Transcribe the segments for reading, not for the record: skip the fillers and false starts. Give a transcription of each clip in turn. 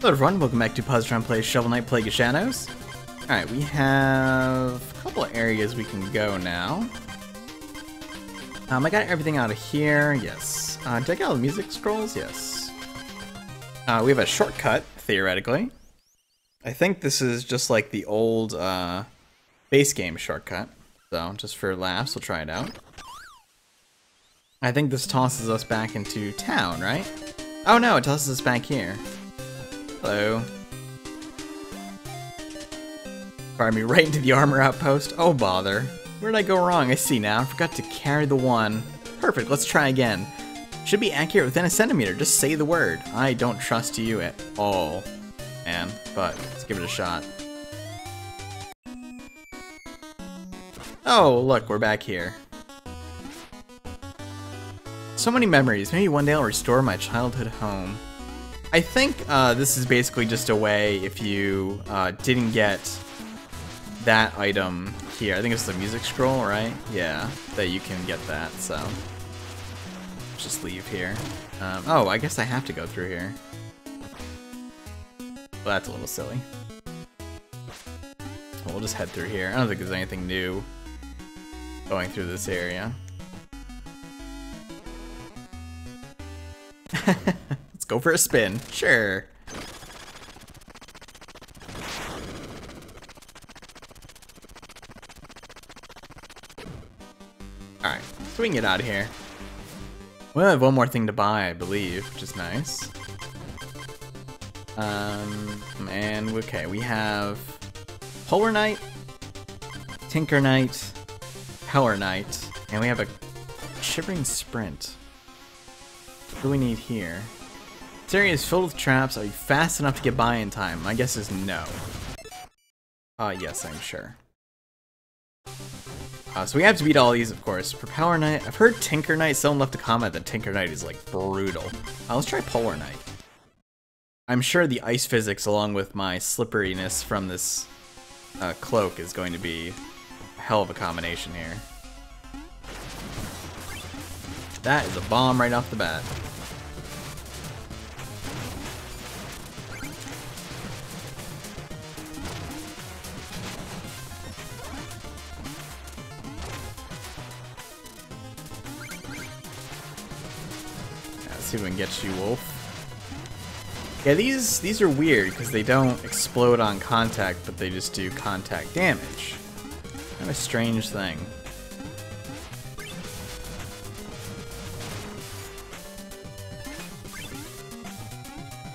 Hello everyone, welcome back to PuzzTron Plays Shovel Knight, Plague of Shadows. Alright, we have a couple of areas we can go now. I got everything out of here, yes. Did I get all the music scrolls? Yes. We have a shortcut, theoretically. I think this is just like the old base game shortcut. So, just for laughs, we'll try it out. I think this tosses us back into town, right? Oh no, it tosses us back here. Hello. Fired me right into the armor outpost. Oh bother. Where did I go wrong? I see now. I forgot to carry the one. Perfect, let's try again. Should be accurate within a centimeter. Just say the word. I don't trust you at all, man. But let's give it a shot. Oh, look, we're back here. So many memories. Maybe one day I'll restore my childhood home. I think this is basically just a way if you didn't get that item here. I think it's the music scroll, right? Yeah, that you can get that, so. Let's just leave here. Oh, I guess I have to go through here. Well, that's a little silly. We'll just head through here. I don't think there's anything new going through this area. Go for a spin, sure. Alright, so we can get out of here. We have one more thing to buy, I believe, which is nice. And okay, we have Polar Knight, Tinker Knight, Power Knight, and we have a Shivering Sprint. What do we need here? This area is filled with traps. Are you fast enough to get by in time? My guess is no. Yes, I'm sure. So we have to beat all these, of course. For Power Knight, I've heard Tinker Knight. Someone left a comment that Tinker Knight is, like, brutal. Let's try Polar Knight. I'm sure the ice physics, along with my slipperiness from this cloak, is going to be a hell of a combination here. That is a bomb right off the bat. See if we can get you, Wolf. Yeah, these are weird because they don't explode on contact, but they just do contact damage. Kind of a strange thing.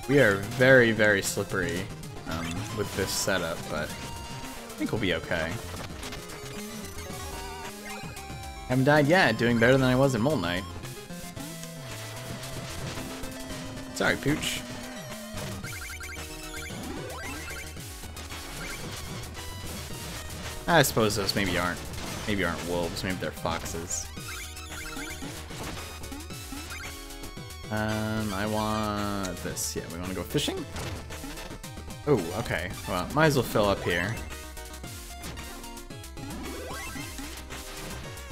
We are very, very slippery with this setup, but I think we'll be okay. Haven't died yet. Doing better than I was in Molten Knight. Sorry, Pooch. I suppose those maybe aren't wolves, maybe they're foxes. I want this. Yeah, we want to go fishing? Oh, okay. Well, might as well fill up here.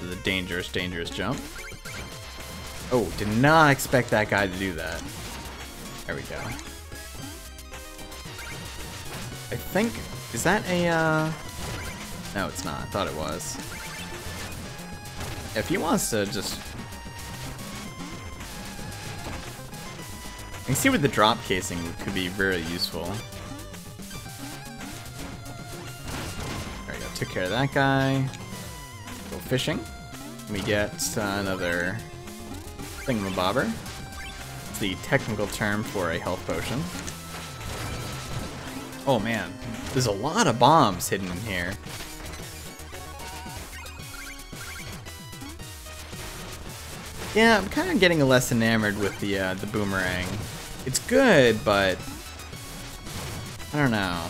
This is a dangerous, dangerous jump. Oh, did not expect that guy to do that. There we go. I think... Is that a... No, it's not. I thought it was. If he wants to just... I can see where the drop casing could be very useful. There we go. Took care of that guy. Go fishing. We get another thingamabobber. The technical term for a health potion. Oh man, there's a lot of bombs hidden in here. Yeah, I'm kind of getting less enamored with the boomerang. It's good, but I don't know.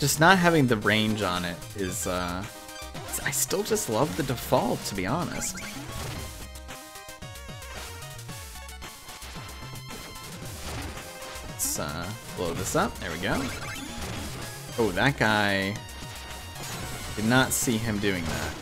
Just not having the range on it is. I still just love the default, to be honest. Blow this up. There we go. Oh, that guy. Did not see him doing that.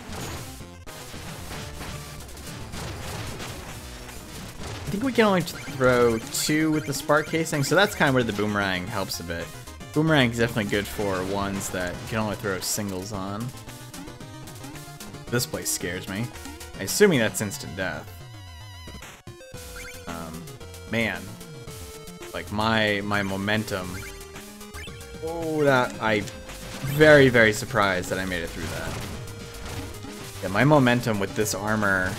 think we can only throw two with the spark casing, so that's kind of where the boomerang helps a bit. Boomerang is definitely good for ones that you can only throw singles on. This place scares me. I'm assuming that's instant death. Man, like my momentum. Oh, that I'm very, very surprised that I made it through that. Yeah, my momentum with this armor.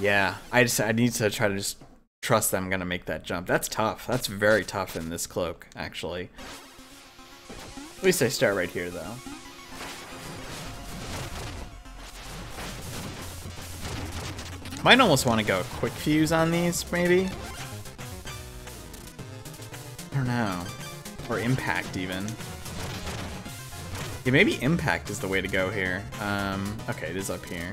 Yeah, I need to try to just trust that I'm gonna make that jump. That's tough. That's very tough in this cloak, actually. At least I start right here, though. Might almost want to go quick fuse on these, maybe. I don't know. Or impact, even. Yeah, maybe impact is the way to go here. Okay, it is up here.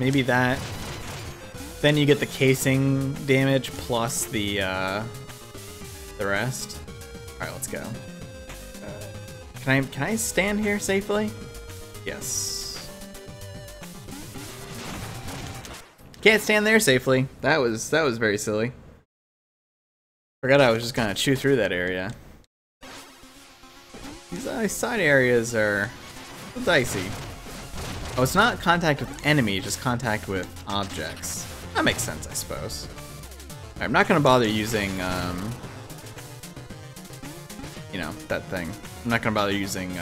Maybe that. Then you get the casing damage plus the rest. All right, let's go. Can I stand here safely? Yes. Can't stand there safely. That was very silly. Forgot I was just gonna chew through that area. These side areas are dicey. Oh, it's not contact with enemies, just contact with objects. That makes sense, I suppose. Right, I'm not gonna bother using, you know, that thing. I'm not gonna bother using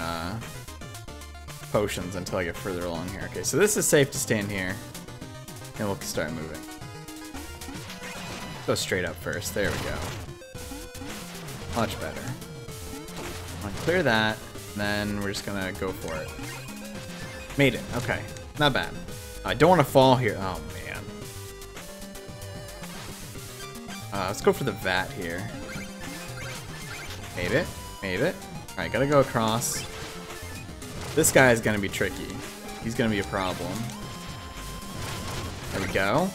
potions until I get further along here. Okay, so this is safe to stand here, and we'll start moving. Go straight up first. There we go. Much better. I'm gonna clear that, and then we're just gonna go for it. Made it. Okay. Not bad. I don't want to fall here. Oh, man. Let's go for the vat here. Made it. Made it. Alright, gotta go across. This guy is gonna be tricky. He's gonna be a problem. There we go.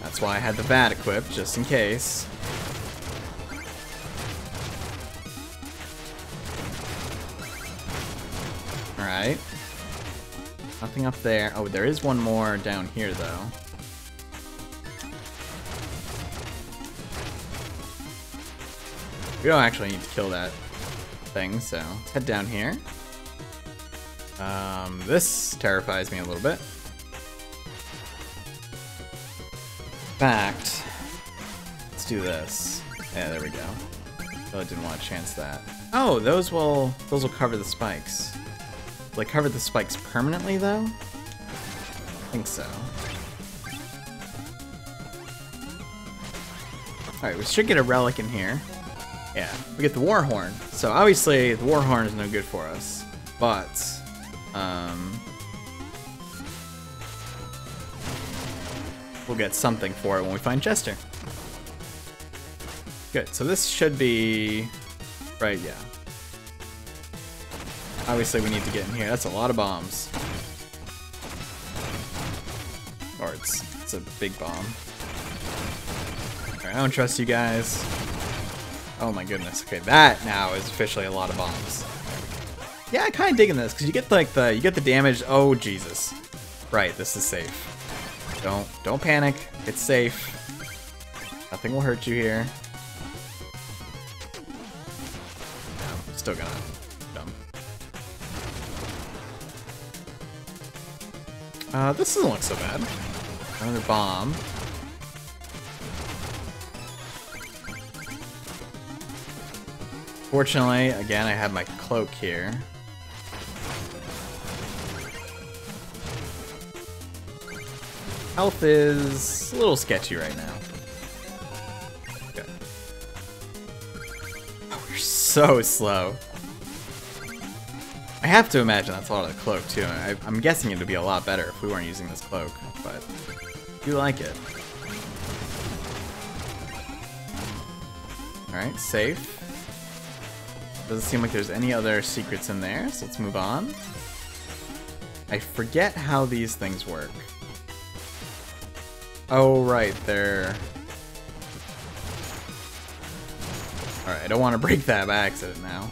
That's why I had the vat equipped, just in case. Alright. Nothing up there. Oh, there is one more down here, though. We don't actually need to kill that thing, so let's head down here. This terrifies me a little bit. In fact, let's do this. Yeah, there we go. Oh, I didn't want to chance that. Oh, those will cover the spikes. Will I cover the spikes permanently, though? I think so. Alright, we should get a relic in here. Yeah, we get the Warhorn. So obviously, the Warhorn is no good for us. But, we'll get something for it when we find Chester. Good, so this should be... Right, yeah. Obviously, we need to get in here. That's a lot of bombs. Or it's a big bomb. Alright, I don't trust you guys. Oh my goodness. Okay, that now is officially a lot of bombs. Yeah, I'm kind of digging this because you get like you get the damage. Oh Jesus! Right, this is safe. Don't panic. It's safe. Nothing will hurt you here. No, I'm still gonna. This doesn't look so bad. Another bomb. Fortunately, again, I have my cloak here. Health is a little sketchy right now. Okay. Oh, we're so slow. I have to imagine that's a lot of the cloak, too. I'm guessing it would be a lot better if we weren't using this cloak, but I do like it. Alright, safe. Doesn't seem like there's any other secrets in there, so let's move on. I forget how these things work. Oh, right, they're... Alright, I don't want to break that by accident now.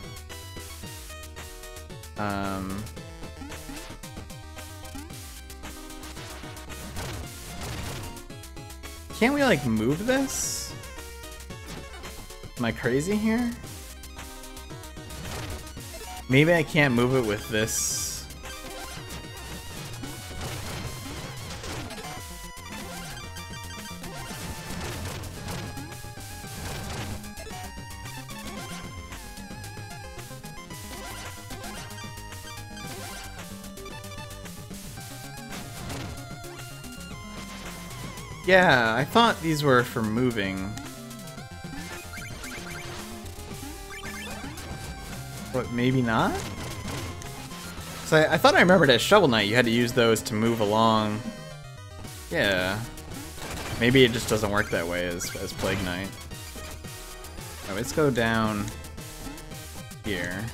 Can't we, like, move this? Am I crazy here? Maybe I can't move it with this. Yeah, I thought these were for moving. But maybe not? So I thought I remembered as Shovel Knight you had to use those to move along. Yeah. Maybe it just doesn't work that way as Plague Knight. Alright, let's go down here.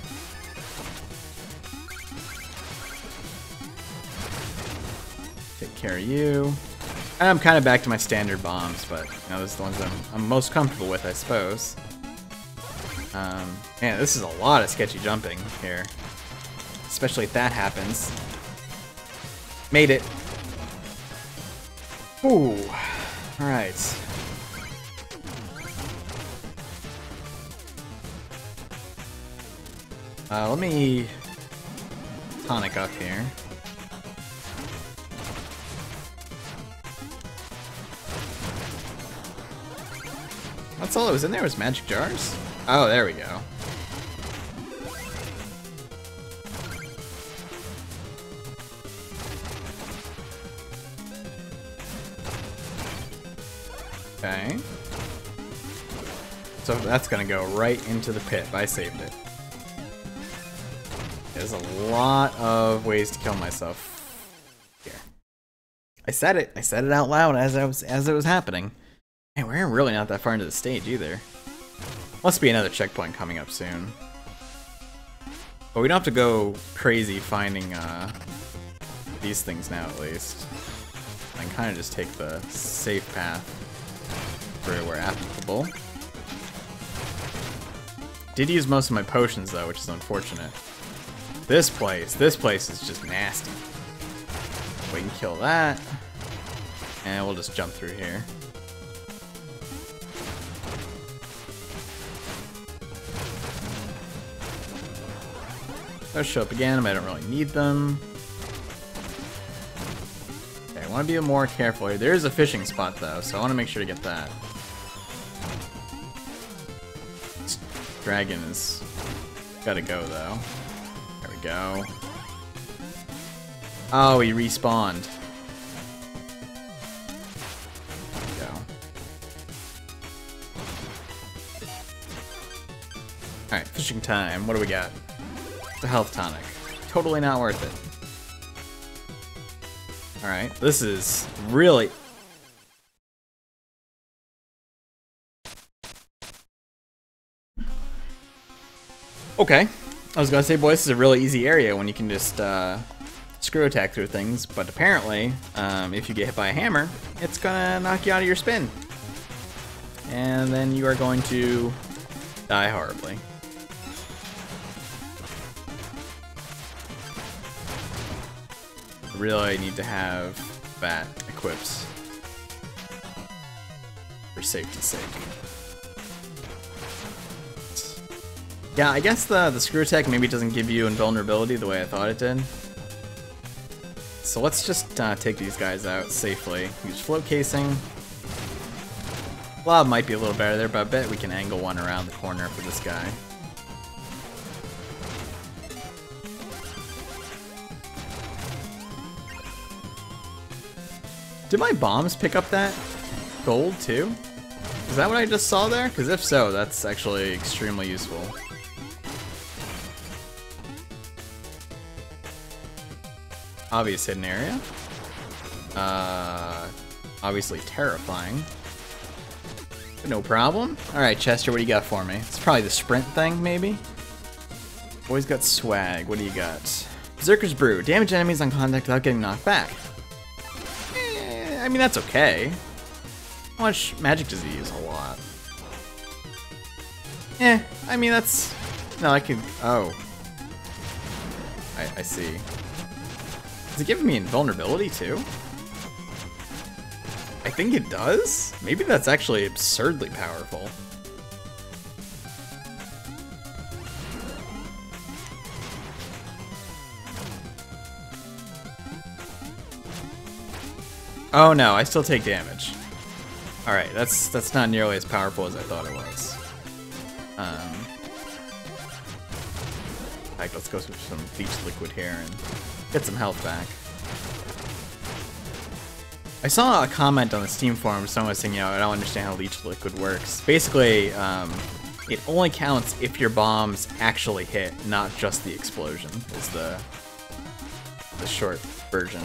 Take care of you. And I'm kind of back to my standard bombs, but you know, those are the ones I'm most comfortable with, I suppose. Man, this is a lot of sketchy jumping here. Especially if that happens. Made it. Ooh. Alright. Let me tonic up here. That's all that was in there was magic jars? Oh, there we go. Okay. So that's gonna go right into the pit. I saved it. There's a lot of ways to kill myself here. I said it out loud as it was happening. Hey, we're really not that far into the stage either. Must be another checkpoint coming up soon. But we don't have to go crazy finding these things now, at least. I can kind of just take the safe path where applicable. Did use most of my potions, though, which is unfortunate. This place is just nasty. We can kill that. And we'll just jump through here. Those show up again, but I don't really need them. Okay, I want to be more careful here. There is a fishing spot though, so I want to make sure to get that. This dragon has got to go though. There we go. Oh, he respawned. There we go. Alright, fishing time. What do we got? The health tonic. Totally not worth it. Alright, this is really... Okay. I was gonna say, boy, this is a really easy area when you can just screw attack through things, but apparently, if you get hit by a hammer, it's gonna knock you out of your spin. And then you are going to die horribly. Really need to have that equipped for safety's sake. Yeah, I guess the screw attack maybe doesn't give you invulnerability the way I thought it did. So let's just take these guys out safely. Use float casing. Blob might be a little better there, but I bet we can angle one around the corner for this guy. Did my bombs pick up that gold too? Is that what I just saw there? Because if so, that's actually extremely useful. Obvious hidden area. Obviously terrifying. But no problem. Alright, Chester, what do you got for me? It's probably the sprint thing, maybe? Always got swag. What do you got? Berserker's Brew. Damage enemies on contact without getting knocked back. I mean, that's okay. How much magic does he use? A lot. Eh, I mean, that's... No, I can... Oh. I see. Does it give me invulnerability, too? I think it does? Maybe that's actually absurdly powerful. Oh no, I still take damage. Alright, that's not nearly as powerful as I thought it was. In fact, let's go switch some Leech Liquid here and get some health back. I saw a comment on the Steam forum, someone was saying, you know, I don't understand how Leech Liquid works. Basically, it only counts if your bombs actually hit, not just the explosion, is the short version.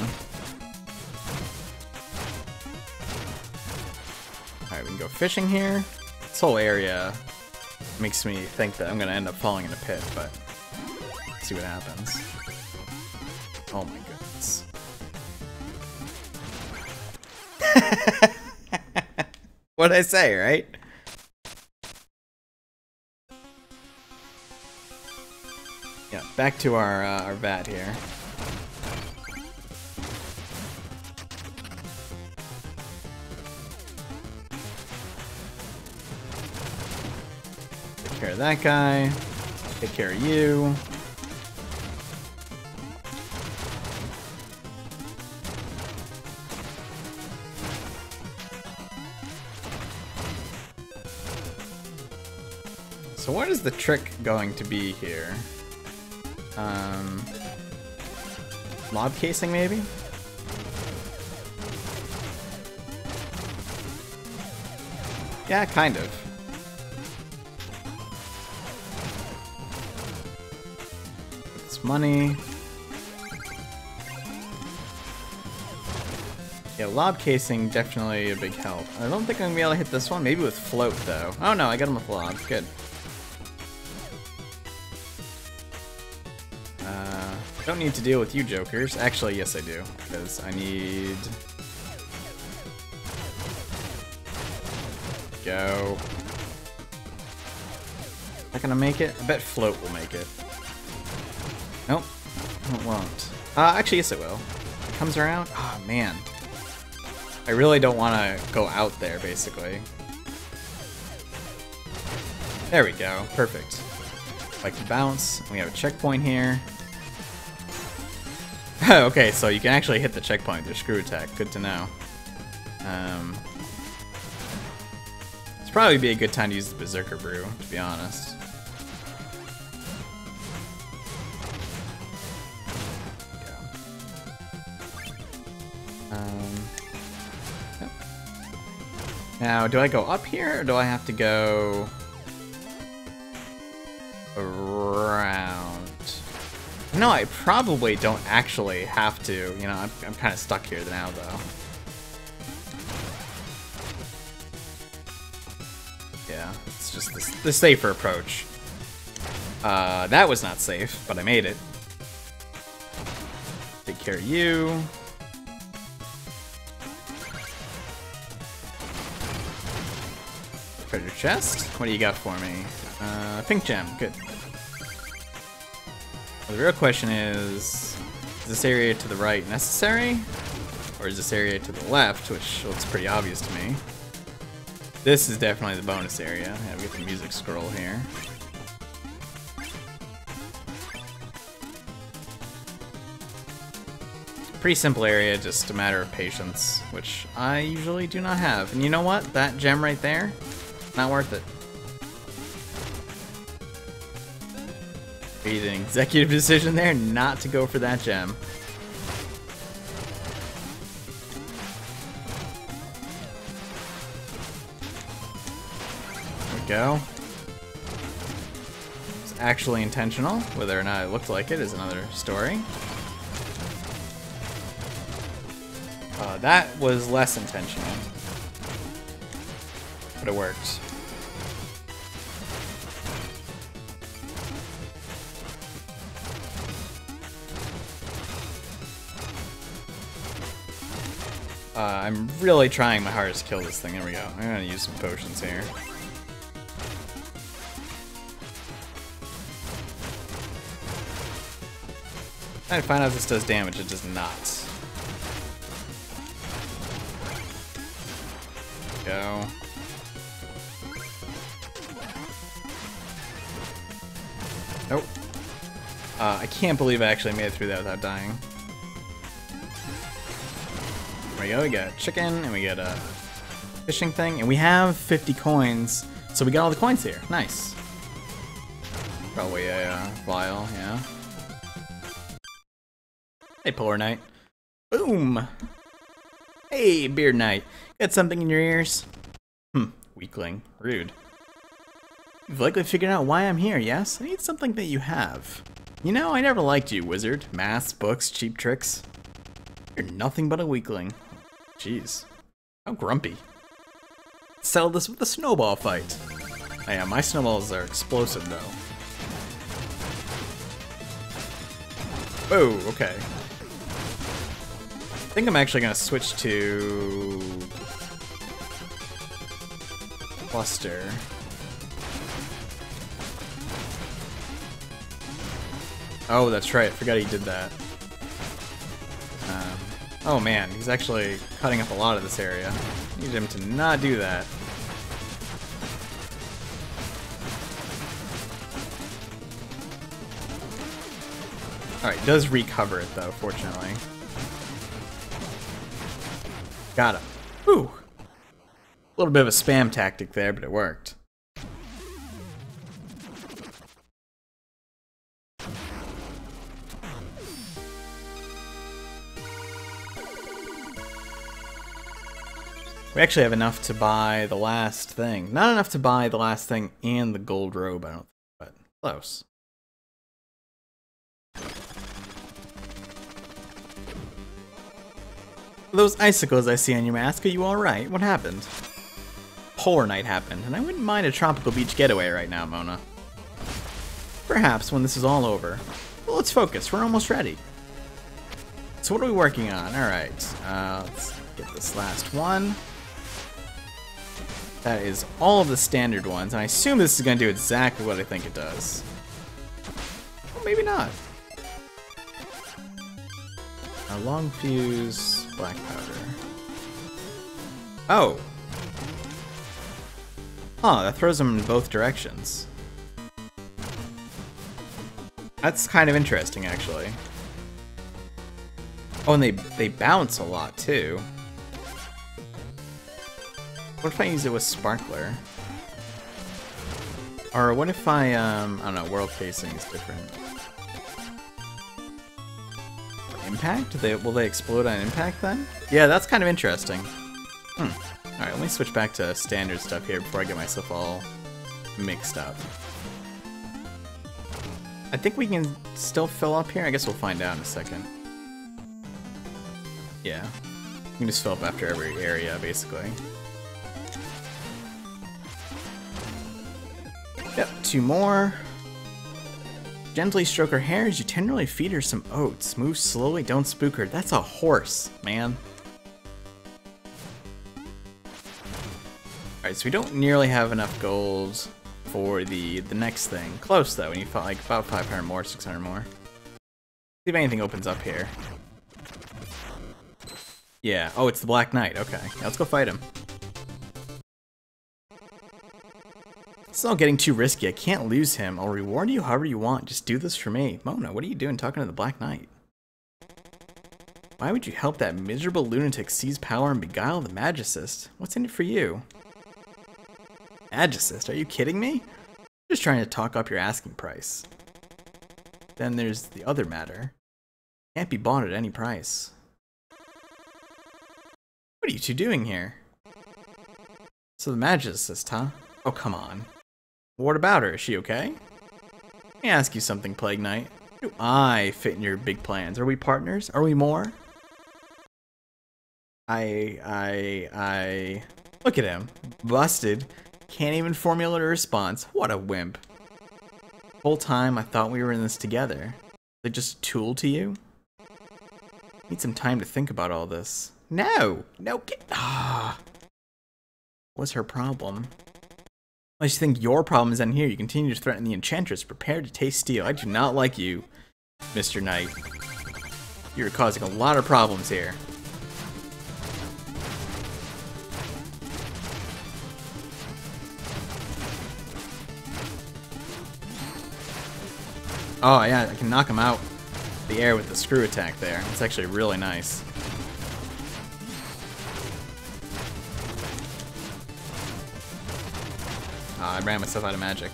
Alright, we can go fishing here. This whole area makes me think that I'm gonna end up falling in a pit, but let's see what happens. Oh my goodness. What'd I say, right? Yeah, back to our vat here. Take care of that guy, take care of you. So what is the trick going to be here? Lob casing maybe? Yeah, kind of. Money. Yeah, lob casing definitely a big help. I don't think I'm gonna be able to hit this one. Maybe with float though. Oh no, I got him with lob. Good. I don't need to deal with you jokers. Actually, yes I do, because I need. Go. Is that gonna make it? I bet float will make it. Nope, it won't. Actually, yes, it will. It comes around. Oh, man. I really don't want to go out there, basically. There we go. Perfect. Like to bounce. We have a checkpoint here. Okay, so you can actually hit the checkpoint. There's screw attack. Good to know. It's probably be a good time to use the Berserker Brew, to be honest. Yep. Now, do I go up here, or do I have to go around? No, I probably don't actually have to. You know, I'm kind of stuck here now, though. Yeah, it's just the safer approach. That was not safe, but I made it. Take care of you. Treasure chest? What do you got for me? Pink gem, good. Well, the real question is this area to the right necessary? Or is this area to the left, which looks pretty obvious to me? This is definitely the bonus area. Yeah, we get the music scroll here. Pretty simple area, just a matter of patience, which I usually do not have. And you know what? That gem right there? Not worth it. We did an executive decision there not to go for that gem. There we go. It's actually intentional. Whether or not it looked like it is another story. That was less intentional. But it worked. I'm really trying my hardest to kill this thing. There we go. I'm gonna use some potions here. I find out if this does damage. It does not. Go. Nope. I can't believe I actually made it through that without dying. There we go. We got a chicken and we got a fishing thing, and we have 50 coins, so we got all the coins here. Nice. Probably a vial, yeah. Hey, Polar Knight. Boom. Hey, Beard Knight. Got something in your ears? Weakling. Rude. You've likely figured out why I'm here, yes? I need something that you have. You know, I never liked you, wizard. Maths, books, cheap tricks. You're nothing but a weakling. Jeez. How grumpy. Settle this with a snowball fight. Oh, yeah, my snowballs are explosive, though. Oh, okay. I think I'm actually going to switch to Cluster. Oh, that's right. I forgot he did that. Oh man, he's actually cutting up a lot of this area. I need him to not do that. Alright, does recover it though, fortunately. Got him. Whew! A little bit of a spam tactic there, but it worked. We actually have enough to buy the last thing. Not enough to buy the last thing and the gold robe, I don't think, but close. Those icicles I see on your mask, are you alright? What happened? Polar Knight happened, and I wouldn't mind a tropical beach getaway right now, Mona. Perhaps when this is all over. Well, let's focus, we're almost ready. So what are we working on? Alright, let's get this last one. That is all of the standard ones, and I assume this is going to do exactly what I think it does. Or maybe not. A long fuse, black powder. Oh! Huh, that throws them in both directions. That's kind of interesting, actually. Oh, and they bounce a lot, too. What if I use it with Sparkler? Or what if I don't know, world casing is different. Impact? Will they explode on impact then? Yeah, that's kind of interesting. Alright, let me switch back to standard stuff here before I get myself all mixed up. I think we can still fill up here. I guess we'll find out in a second. Yeah. You can just fill up after every area, basically. Yep, two more. Gently stroke her hair as you tenderly feed her some oats. Move slowly, don't spook her. That's a horse, man. Alright, so we don't nearly have enough gold for the next thing. Close, though. We need like about 500 more, 600 more. See if anything opens up here. Yeah. Oh, it's the Black Knight. Okay. Yeah, let's go fight him. It's all getting too risky. I can't lose him. I'll reward you however you want. Just do this for me. Mona, what are you doing talking to the Black Knight? Why would you help that miserable lunatic seize power and beguile the Magusist? What's in it for you? Magusist? Are you kidding me? I'm just trying to talk up your asking price. Then there's the other matter. Can't be bought at any price. What are you two doing here? So the Magusist, huh? Oh, come on. What about her? Is she okay? Let me ask you something, Plague Knight. How do I fit in your big plans? Are we partners? Are we more? I... Look at him. Busted. Can't even formulate a response. What a wimp. The whole time I thought we were in this together. Is it just a tool to you? Need some time to think about all this. No! No, get... Ah! What's her problem? Unless you think your problem is in here, you continue to threaten the Enchantress. Prepare to taste steel. I do not like you, Mr. Knight. You're causing a lot of problems here. Oh yeah, I can knock him out the air with the screw attack there. It's actually really nice. I ran myself out of magic.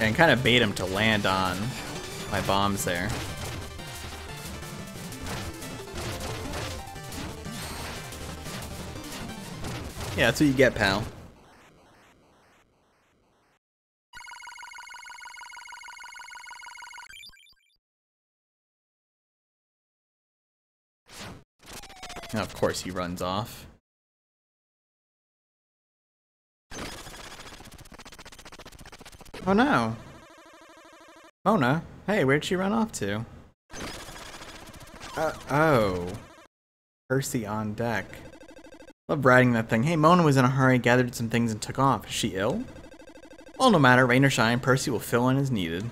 And kind of bait him to land on my bombs there. Yeah, that's what you get, pal. And of course he runs off. Oh no. Mona? Hey, where'd she run off to? Oh. Percy on deck. Love riding that thing. Hey, Mona was in a hurry, gathered some things, and took off. Is she ill? Well, no matter, rain or shine, Percy will fill in as needed.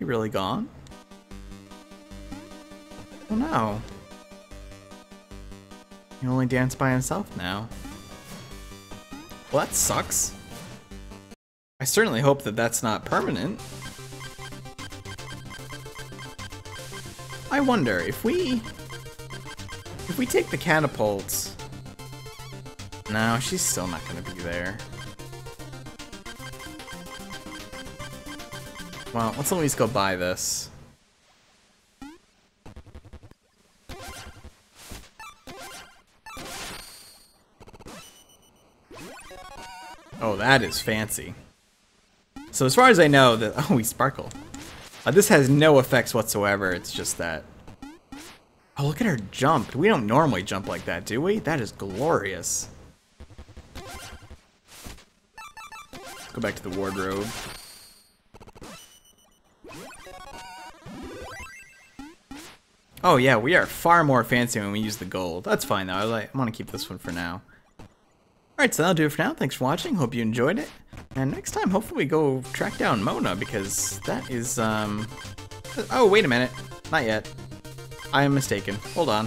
You really gone? Oh no. He can only dance by himself now. Well, that sucks. I certainly hope that that's not permanent. I wonder if we take the catapults. No, she's still not going to be there. Well, let's at least go buy this. Oh, that is fancy. So as far as I know, that oh, we sparkle. This has no effects whatsoever. It's just that. Oh, look at her jump. We don't normally jump like that, do we? That is glorious. Let's go back to the wardrobe. Oh yeah, we are far more fancy when we use the gold. That's fine though. I want to keep this one for now. Alright, so that'll do it for now. Thanks for watching. Hope you enjoyed it. And next time, hopefully we go track down Mona, because that is, oh, wait a minute. Not yet. I am mistaken. Hold on.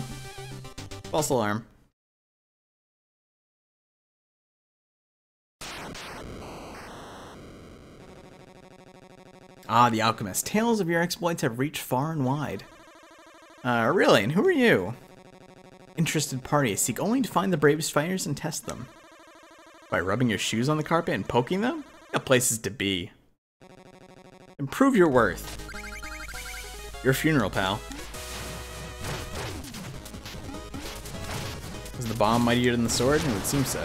False alarm. Ah, the alchemist. Tales of your exploits have reached far and wide. Really? And who are you? Interested parties seek only to find the bravest fighters and test them. By rubbing your shoes on the carpet and poking them? No places to be. Improve your worth. Your funeral, pal. Is the bomb mightier than the sword? It would seem so.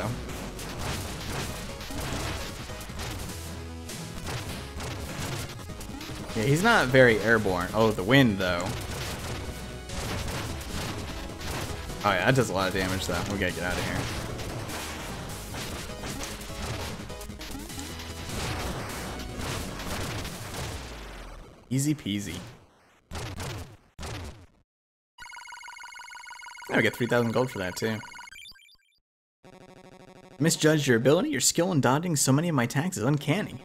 Yeah, he's not very airborne. Oh, the wind, though. Oh, yeah, that does a lot of damage, though. We gotta get out of here. Easy peasy. Now we get 3,000 gold for that too. Misjudged your ability, your skill in dodging so many of my attacks is uncanny.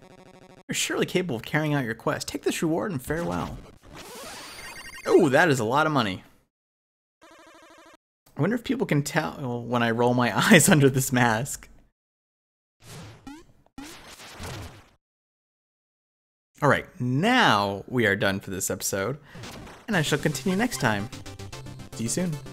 You're surely capable of carrying out your quest. Take this reward and farewell. Oh, that is a lot of money. I wonder if people can tell when I roll my eyes under this mask. Alright, now we are done for this episode, and I shall continue next time. See you soon.